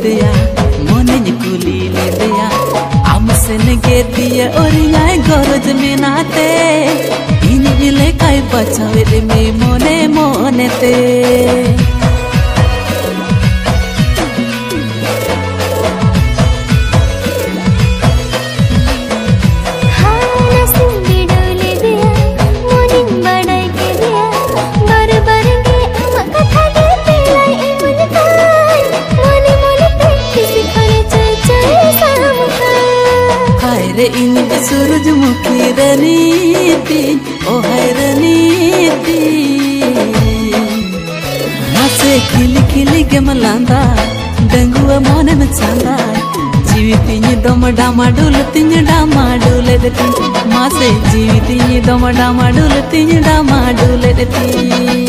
दिया मन कुली ले दिया आम से गे दिया और यहाँ गरज में नाते इन ले कई बचावे में मोने मोने ते इन सूरजमुखी रणनीति ओ है रणनीति हसे खिल खिल के मलांदा डंगुआ मन में चांदा जीवित डोमडामाडुल तीन डामाडुल देती मासे जीवित डोमडामाडुल तीन डामाडुल देती।